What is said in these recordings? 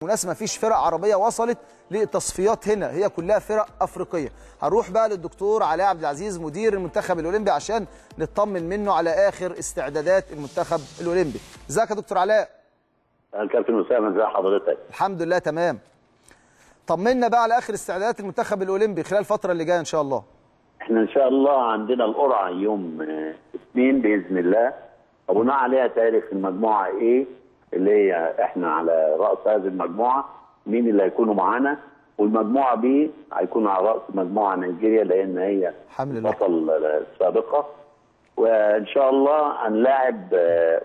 بالمناسبة مفيش فرق عربية وصلت لتصفيات هنا، هي كلها فرق أفريقية. هنروح بقى للدكتور علاء عبد العزيز مدير المنتخب الأولمبي عشان نطمن منه على آخر استعدادات المنتخب الأولمبي. ازيك يا دكتور علاء؟ كابتن أسامة ازي حضرتك؟ الحمد لله تمام. طمنا بقى على آخر استعدادات المنتخب الأولمبي خلال الفترة اللي جاية إن شاء الله. احنا إن شاء الله عندنا القرعة يوم 2 بإذن الله، وبناء عليها تاريخ المجموعة إيه؟ اللي هي احنا على راس هذه المجموعه مين اللي هيكونوا معانا، والمجموعه بي هيكون على راس مجموعه نيجيريا لان هي بطل السابقه، وان شاء الله هنلاعب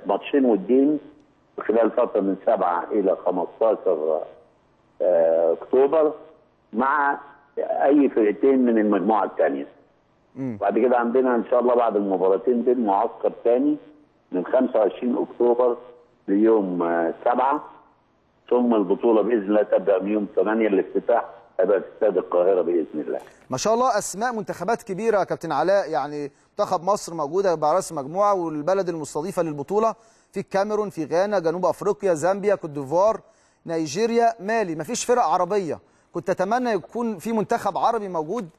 ماتشين ودين خلال فتره من 7 الى 15 اكتوبر مع اي فرقتين من المجموعه الثانيه. بعد كده عندنا ان شاء الله بعد المباراتين دول معسكر ثاني من 25 اكتوبر ليوم 7، ثم البطولة بإذن الله تبدأ من يوم 8 الافتتاح هيبقى في استاد القاهرة بإذن الله. ما شاء الله أسماء منتخبات كبيرة يا كابتن علاء، يعني منتخب مصر موجودة على رأس مجموعة، والبلد المستضيفة للبطولة في الكاميرون، في غانا، جنوب أفريقيا، زامبيا، كوت ديفوار، نيجيريا، مالي، ما فيش فرق عربية. كنت أتمنى يكون في منتخب عربي موجود.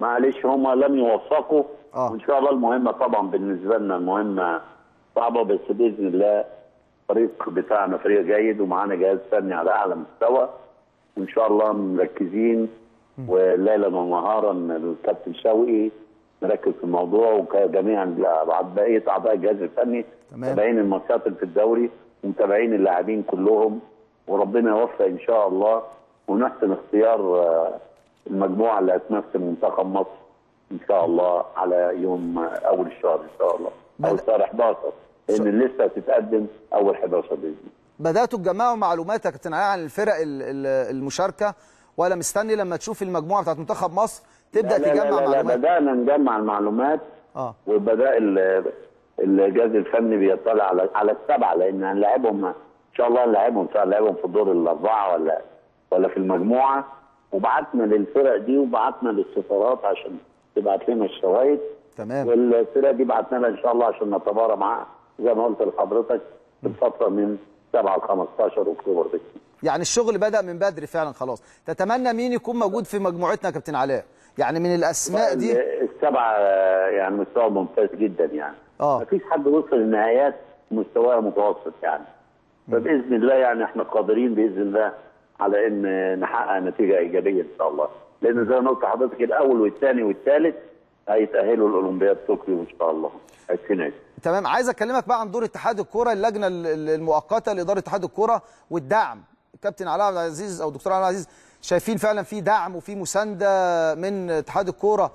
معلش هما لم يوفقوا وإن شاء الله المهمة طبعا بالنسبة لنا المهمة صعبة، بس باذن الله الفريق بتاعنا فريق جيد ومعانا جهاز فني على اعلى مستوى، وان شاء الله مركزين وليلا ونهارا الكابتن شوقي مركز في الموضوع وجميعا بقيه اعضاء الجهاز الفني متابعين الماتشات في الدوري ومتابعين اللاعبين كلهم، وربنا يوفق ان شاء الله ونحسن اختيار المجموعه اللي هتمثل منتخب مصر ان شاء الله على يوم اول الشهر ان شاء الله او شهر 11 لأن لسه هتتقدم أول 11 بإذن الله. بدأتوا تجمعوا معلوماتك يا كابتن علاء عن الفرق المشاركة ولا مستني لما تشوف المجموعة بتاعت منتخب مصر تبدأ تجمع معلومات؟ لا بدأنا نجمع المعلومات وبدأ الجهاز الفني بيطلع على السبعة، لأن هنلاعبهم إن شاء الله هنلاعبهم في الدور الأربعة ولا في المجموعة، وبعتنا للفرق دي وبعتنا للسفارات عشان تبعت لنا الشرايط. تمام. والفرقة دي بعتنا لها إن شاء الله عشان نتبارى معاها زي ما قلت لحضرتك في الفترة من 7 ل 15 أكتوبر دي. يعني الشغل بدأ من بدري فعلا خلاص. تتمنى مين يكون موجود في مجموعتنا يا كابتن علاء؟ يعني من الأسماء دي السبعة يعني مستوى ممتاز جدا يعني. مفيش حد وصل للنهايات مستواه متوسط يعني. فبإذن الله يعني احنا قادرين بإذن الله على إن نحقق نتيجة إيجابية إن شاء الله. لأن زي ما قلت لحضرتك الأول والثاني والثالث هيتأهلوا الأولمبياد طوكيو إن شاء الله 2020. تمام. عايز أكلمك بقى عن دور اتحاد الكورة، اللجنة المؤقتة لإدارة اتحاد الكورة والدعم. كابتن علاء عبد العزيز أو دكتور علاء عبد العزيز شايفين فعلا في دعم وفي مساندة من اتحاد الكورة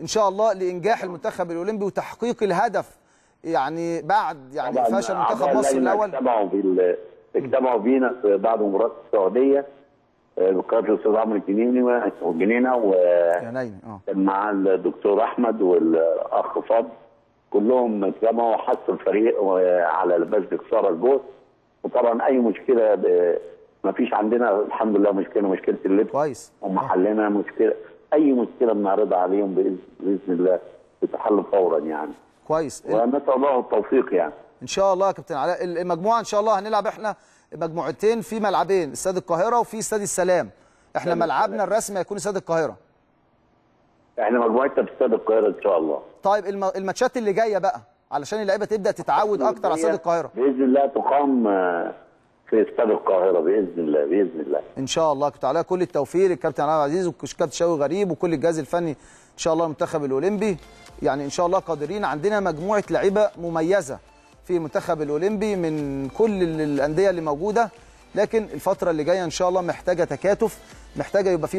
إن شاء الله لإنجاح المنتخب الأولمبي وتحقيق الهدف، يعني بعد يعني فشل منتخب مصر الأول. اجتمعوا بينا بعد مباراة السعودية بقياده الاستاذ عمرو الجنيني كان معاه الدكتور احمد والاخ فضل، كلهم اجتمعوا وحثوا الفريق على لباس بخساره الجوز، وطبعا اي مشكله ما فيش عندنا الحمد لله مشكله اللبس كويس، هم حلنا مشكله اي مشكله بنعرضها عليهم باذن الله بتحل فورا يعني كويس، ونسال الله التوفيق يعني ان شاء الله. يا كابتن علاء المجموعه ان شاء الله هنلعب احنا مجموعتين في ملعبين، استاد القاهره وفي استاد السلام. احنا ملعبنا الرسمي هيكون استاد القاهره. احنا مجموعتنا في استاد القاهره ان شاء الله. طيب الماتشات اللي جايه بقى علشان اللعيبه تبدا تتعود اكتر على استاد القاهره باذن الله تقام في استاد القاهره باذن الله ان شاء الله. كابتن علاء كل التوفيق للكابتن علاء عبد العزيز والكابتن شوقي غريب وكل الجهاز الفني ان شاء الله المنتخب الاولمبي، يعني ان شاء الله قادرين. عندنا مجموعه لعيبه مميزه في المنتخب الأولمبي من كل الأندية اللي موجودة، لكن الفترة اللي جاية إن شاء الله محتاجة تكاتف، محتاجة يبقى في